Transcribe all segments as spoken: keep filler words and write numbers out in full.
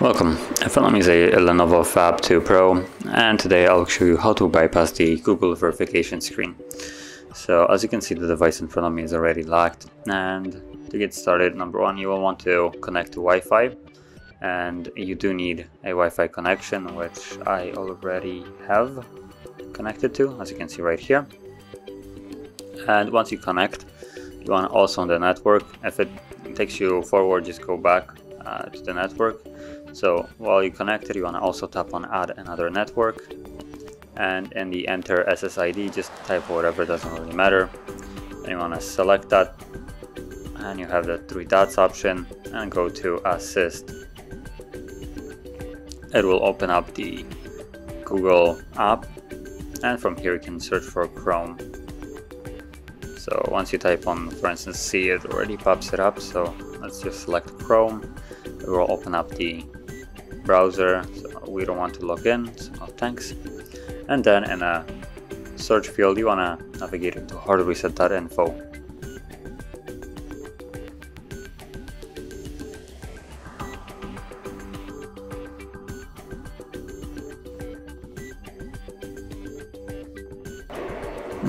Welcome, in front of me is a Lenovo Phab two Pro, and today I'll show you how to bypass the Google verification screen. So as you can see, the device in front of me is already locked, and to get started, number one, you will want to connect to Wi-Fi, and you do need a Wi-Fi connection, which I already have connected to, as you can see right here. And once you connect, you want to also on the network. If it takes you forward, just go back uh, to the network. So while you connect it, you want to also tap on add another network, and in the enter S S I D, just type whatever, doesn't really matter, and you want to select that, and you have the three dots option and go to assist. It will open up the Google app, and from here you can search for Chrome. So once you type on, for instance, C, it already pops it up, so let's just select Chrome. It will open up the browser, so we don't want to log in, so no thanks. And then in a search field, you wanna navigate into hard reset dot info.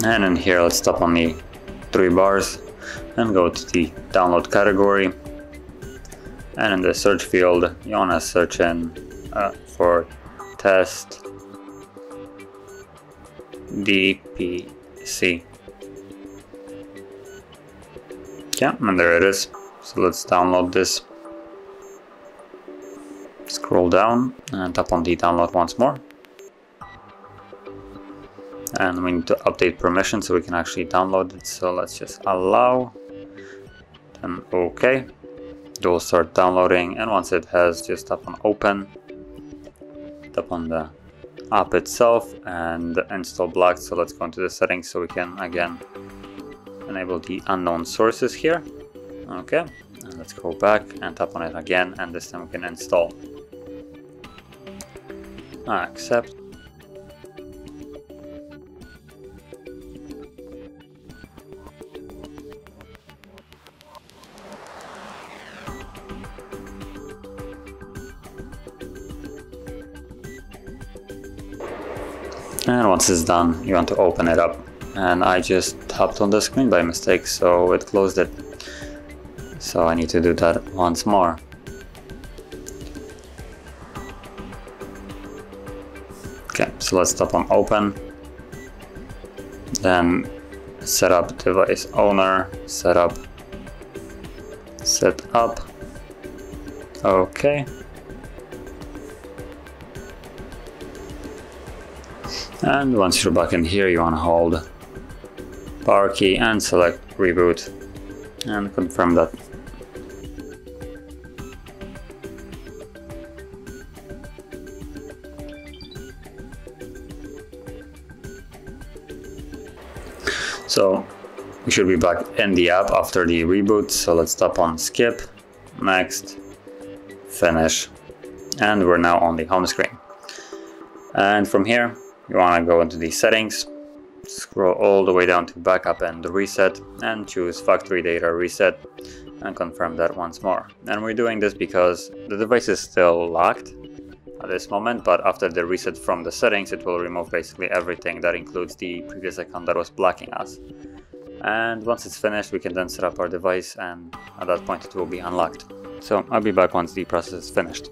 And in here, let's tap on the three bars and go to the download category, and in the search field you want to search in uh, for test D P C. Yeah, and there it is. So let's download this, scroll down and tap on the download once more, and we need to update permissions so we can actually download it. So let's just allow and OK. It will start downloading, and once it has, just tap on open, tap on the app itself and install blocked. So let's go into the settings so we can again enable the unknown sources here. Okay, and let's go back and tap on it again, and this time we can install. Accept. And once it's done, you want to open it up, and I just tapped on the screen by mistake, so it closed it, so I need to do that once more. Okay, so let's tap on open, then set up device owner, set up, set up, okay. And once you're back in here, you want to hold power key and select reboot and confirm that. So we should be back in the app after the reboot, so let's tap on skip, next, finish, and we're now on the home screen. And from here, you want to go into the settings, scroll all the way down to backup and reset, and choose factory data reset and confirm that once more. And we're doing this because the device is still locked at this moment, but after the reset from the settings, it will remove basically everything that includes the previous account that was blocking us. And once it's finished, we can then set up our device, and at that point it will be unlocked. So I'll be back once the process is finished.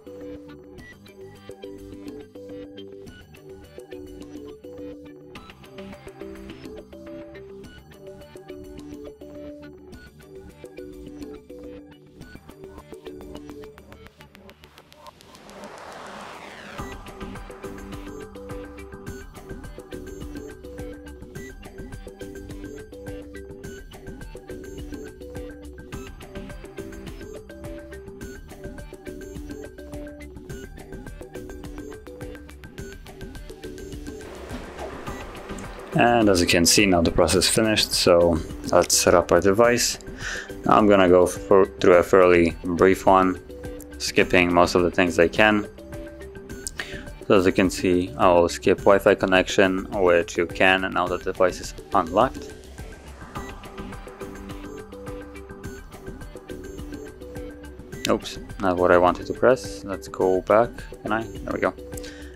And as you can see, now the process finished, so let's set up our device. I'm gonna go for, through a fairly brief one, skipping most of the things I can. So as you can see, I will skip Wi-Fi connection, which you can now that the device is unlocked. Oops, not what I wanted to press. Let's go back. Can I? There we go.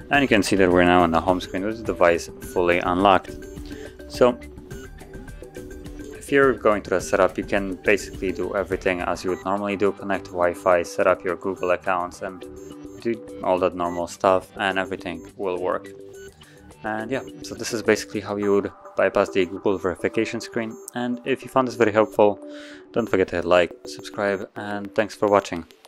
And you can see that we're now on the home screen with the device fully unlocked. So if you're going to the setup, you can basically do everything as you would normally do. Connect to Wi-Fi, set up your Google accounts, and do all that normal stuff, and everything will work. And yeah, so this is basically how you would bypass the Google verification screen. And if you found this very helpful, don't forget to hit like, subscribe, and thanks for watching.